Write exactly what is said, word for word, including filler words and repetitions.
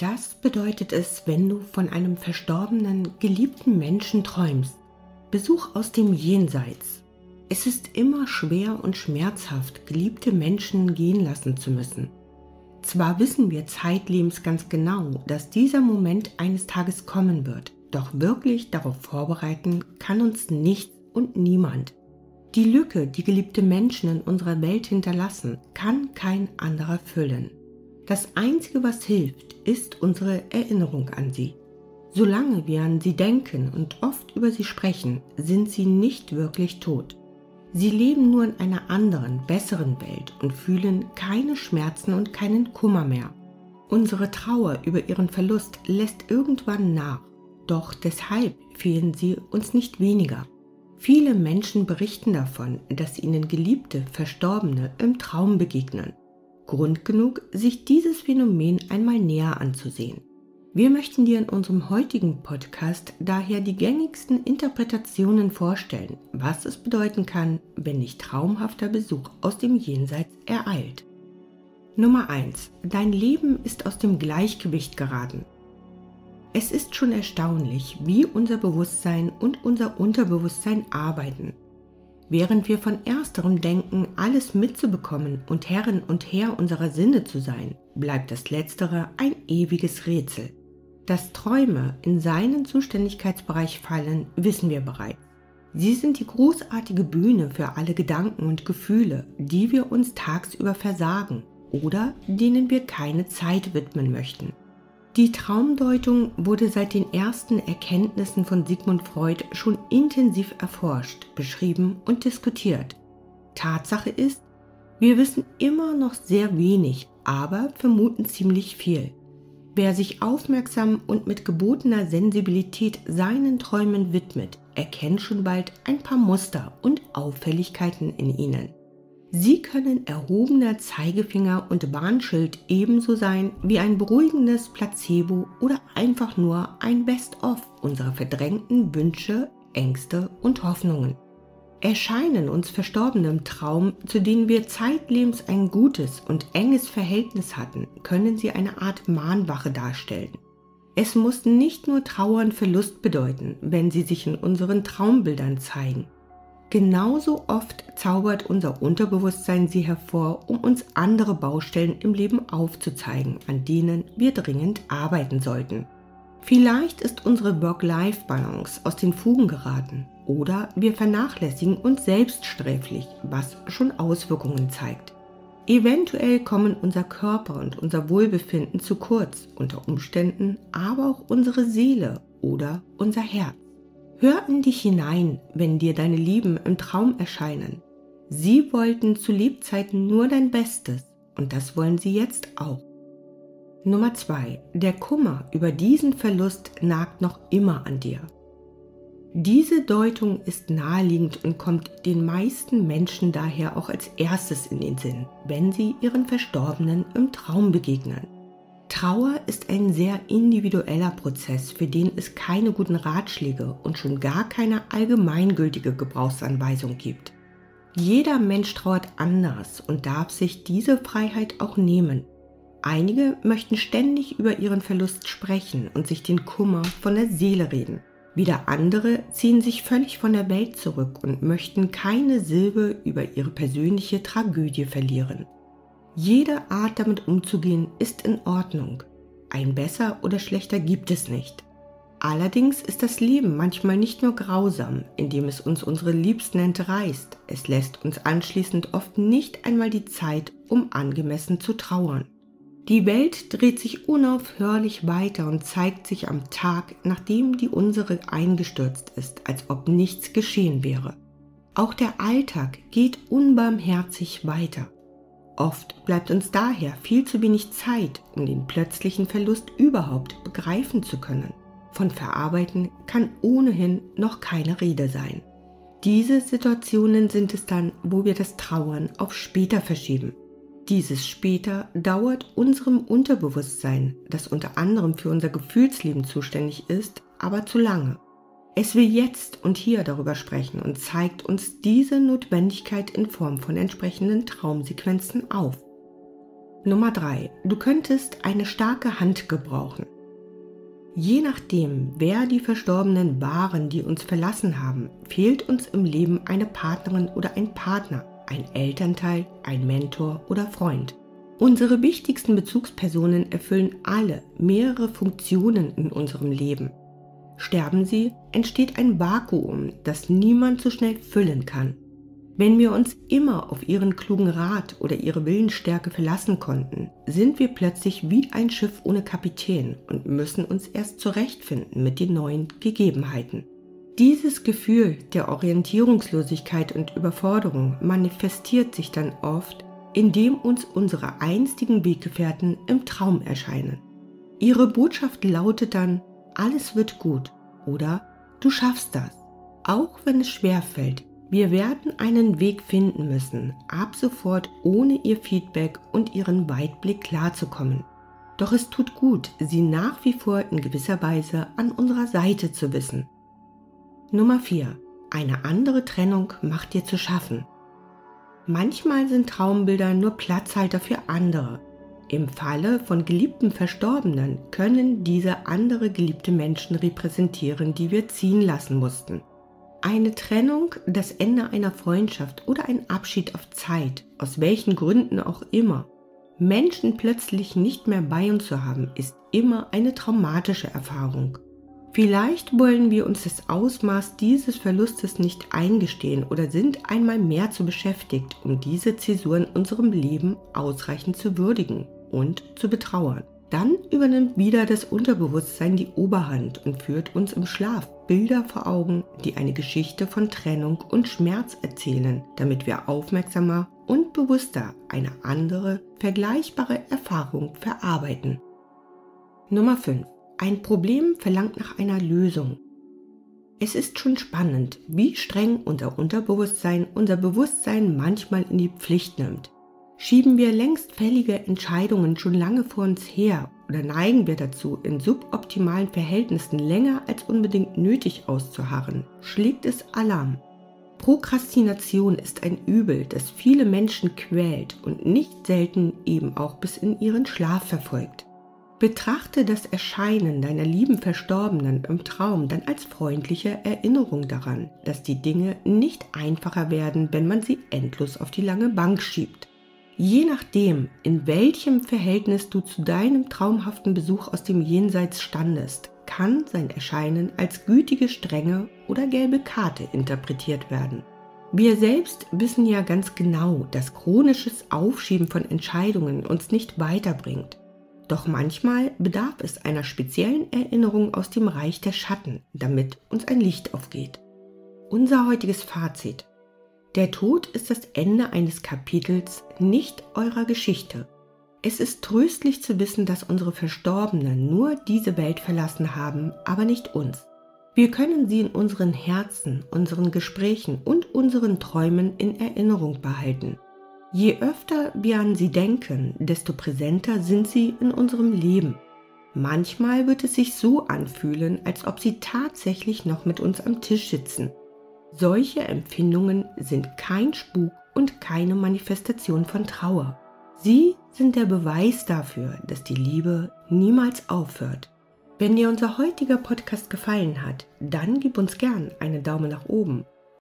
Das bedeutet es, wenn du von einem verstorbenen, geliebten Menschen träumst. Besuch aus dem Jenseits. Es ist immer schwer und schmerzhaft, geliebte Menschen gehen lassen zu müssen. Zwar wissen wir zeitlebens ganz genau, dass dieser Moment eines Tages kommen wird, doch wirklich darauf vorbereiten kann uns nichts und niemand. Die Lücke, die geliebte Menschen in unserer Welt hinterlassen, kann kein anderer füllen. Das Einzige, was hilft, ist unsere Erinnerung an sie. Solange wir an sie denken und oft über sie sprechen, sind sie nicht wirklich tot. Sie leben nur in einer anderen, besseren Welt und fühlen keine Schmerzen und keinen Kummer mehr. Unsere Trauer über ihren Verlust lässt irgendwann nach, doch deshalb fehlen sie uns nicht weniger. Viele Menschen berichten davon, dass ihnen Geliebte, Verstorbene im Traum begegnen. Grund genug, sich dieses Phänomen einmal näher anzusehen. Wir möchten dir in unserem heutigen Podcast daher die gängigsten Interpretationen vorstellen, was es bedeuten kann, wenn dich traumhafter Besuch aus dem Jenseits ereilt. Nummer eins. Dein Leben ist aus dem Gleichgewicht geraten. Es ist schon erstaunlich, wie unser Bewusstsein und unser Unterbewusstsein arbeiten. Während wir von ersterem denken, alles mitzubekommen und Herrin und Herr unserer Sinne zu sein, bleibt das Letztere ein ewiges Rätsel. Dass Träume in seinen Zuständigkeitsbereich fallen, wissen wir bereits. Sie sind die großartige Bühne für alle Gedanken und Gefühle, die wir uns tagsüber versagen oder denen wir keine Zeit widmen möchten. Die Traumdeutung wurde seit den ersten Erkenntnissen von Sigmund Freud schon intensiv erforscht, beschrieben und diskutiert. Tatsache ist, wir wissen immer noch sehr wenig, aber vermuten ziemlich viel. Wer sich aufmerksam und mit gebotener Sensibilität seinen Träumen widmet, erkennt schon bald ein paar Muster und Auffälligkeiten in ihnen. Sie können erhobener Zeigefinger und Warnschild ebenso sein wie ein beruhigendes Placebo oder einfach nur ein Best-of unserer verdrängten Wünsche, Ängste und Hoffnungen. Erscheinen uns Verstorbene im Traum, zu denen wir zeitlebens ein gutes und enges Verhältnis hatten, können sie eine Art Mahnwache darstellen. Es muss nicht nur Trauer und Verlust bedeuten, wenn sie sich in unseren Traumbildern zeigen. Genauso oft zaubert unser Unterbewusstsein sie hervor, um uns andere Baustellen im Leben aufzuzeigen, an denen wir dringend arbeiten sollten. Vielleicht ist unsere Work-Life-Balance aus den Fugen geraten oder wir vernachlässigen uns selbst sträflich, was schon Auswirkungen zeigt. Eventuell kommen unser Körper und unser Wohlbefinden zu kurz, unter Umständen aber auch unsere Seele oder unser Herz. Hör in dich hinein, wenn dir deine Lieben im Traum erscheinen. Sie wollten zu Lebzeiten nur dein Bestes und das wollen sie jetzt auch. Nummer zwei. Der Kummer über diesen Verlust nagt noch immer an dir. Diese Deutung ist naheliegend und kommt den meisten Menschen daher auch als erstes in den Sinn, wenn sie ihren Verstorbenen im Traum begegnen. Trauer ist ein sehr individueller Prozess, für den es keine guten Ratschläge und schon gar keine allgemeingültige Gebrauchsanweisung gibt. Jeder Mensch trauert anders und darf sich diese Freiheit auch nehmen. Einige möchten ständig über ihren Verlust sprechen und sich den Kummer von der Seele reden. Wieder andere ziehen sich völlig von der Welt zurück und möchten keine Silbe über ihre persönliche Tragödie verlieren. Jede Art, damit umzugehen, ist in Ordnung. Ein besser oder schlechter gibt es nicht. Allerdings ist das Leben manchmal nicht nur grausam, indem es uns unsere Liebsten entreißt. Es lässt uns anschließend oft nicht einmal die Zeit, um angemessen zu trauern. Die Welt dreht sich unaufhörlich weiter und zeigt sich am Tag, nachdem die unsere eingestürzt ist, als ob nichts geschehen wäre. Auch der Alltag geht unbarmherzig weiter. Oft bleibt uns daher viel zu wenig Zeit, um den plötzlichen Verlust überhaupt begreifen zu können. Von Verarbeiten kann ohnehin noch keine Rede sein. Diese Situationen sind es dann, wo wir das Trauern auf später verschieben. Dieses Später dauert unserem Unterbewusstsein, das unter anderem für unser Gefühlsleben zuständig ist, aber zu lange. Es will jetzt und hier darüber sprechen und zeigt uns diese Notwendigkeit in Form von entsprechenden Traumsequenzen auf. Nummer drei. Du könntest eine starke Hand gebrauchen. Je nachdem, wer die Verstorbenen waren, die uns verlassen haben, fehlt uns im Leben eine Partnerin oder ein Partner, ein Elternteil, ein Mentor oder Freund. Unsere wichtigsten Bezugspersonen erfüllen alle mehrere Funktionen in unserem Leben. Sterben sie, entsteht ein Vakuum, das niemand so schnell füllen kann. Wenn wir uns immer auf ihren klugen Rat oder ihre Willensstärke verlassen konnten, sind wir plötzlich wie ein Schiff ohne Kapitän und müssen uns erst zurechtfinden mit den neuen Gegebenheiten. Dieses Gefühl der Orientierungslosigkeit und Überforderung manifestiert sich dann oft, indem uns unsere einstigen Weggefährten im Traum erscheinen. Ihre Botschaft lautet dann: Alles wird gut oder du schaffst das, auch wenn es schwerfällt. Wir werden einen Weg finden müssen, ab sofort ohne ihr Feedback und ihren Weitblick klarzukommen. Doch es tut gut, sie nach wie vor in gewisser Weise an unserer Seite zu wissen. Nummer vier. Eine andere Trennung macht dir zu schaffen. Manchmal sind Traumbilder nur Platzhalter für andere. Im Falle von geliebten Verstorbenen können diese andere geliebte Menschen repräsentieren, die wir ziehen lassen mussten. Eine Trennung, das Ende einer Freundschaft oder ein Abschied auf Zeit, aus welchen Gründen auch immer. Menschen plötzlich nicht mehr bei uns zu haben, ist immer eine traumatische Erfahrung. Vielleicht wollen wir uns das Ausmaß dieses Verlustes nicht eingestehen oder sind einmal mehr zu beschäftigt, um diese Zäsur in unserem Leben ausreichend zu würdigen und zu betrauern. Dann übernimmt wieder das Unterbewusstsein die Oberhand und führt uns im Schlaf Bilder vor Augen, die eine Geschichte von Trennung und Schmerz erzählen, damit wir aufmerksamer und bewusster eine andere, vergleichbare Erfahrung verarbeiten. Nummer fünf. Ein Problem verlangt nach einer Lösung. Es ist schon spannend, wie streng unser Unterbewusstsein unser Bewusstsein manchmal in die Pflicht nimmt. Schieben wir längst fällige Entscheidungen schon lange vor uns her oder neigen wir dazu, in suboptimalen Verhältnissen länger als unbedingt nötig auszuharren, schlägt es Alarm. Prokrastination ist ein Übel, das viele Menschen quält und nicht selten eben auch bis in ihren Schlaf verfolgt. Betrachte das Erscheinen deiner lieben Verstorbenen im Traum dann als freundliche Erinnerung daran, dass die Dinge nicht einfacher werden, wenn man sie endlos auf die lange Bank schiebt. Je nachdem, in welchem Verhältnis du zu deinem traumhaften Besuch aus dem Jenseits standest, kann sein Erscheinen als gütige Strenge oder gelbe Karte interpretiert werden. Wir selbst wissen ja ganz genau, dass chronisches Aufschieben von Entscheidungen uns nicht weiterbringt. Doch manchmal bedarf es einer speziellen Erinnerung aus dem Reich der Schatten, damit uns ein Licht aufgeht. Unser heutiges Fazit: Der Tod ist das Ende eines Kapitels, nicht eurer Geschichte. Es ist tröstlich zu wissen, dass unsere Verstorbenen nur diese Welt verlassen haben, aber nicht uns. Wir können sie in unseren Herzen, unseren Gesprächen und unseren Träumen in Erinnerung behalten. Je öfter wir an sie denken, desto präsenter sind sie in unserem Leben. Manchmal wird es sich so anfühlen, als ob sie tatsächlich noch mit uns am Tisch sitzen. Solche Empfindungen sind kein Spuk und keine Manifestation von Trauer. Sie sind der Beweis dafür, dass die Liebe niemals aufhört. Wenn dir unser heutiger Podcast gefallen hat, dann gib uns gern einen Daumen nach oben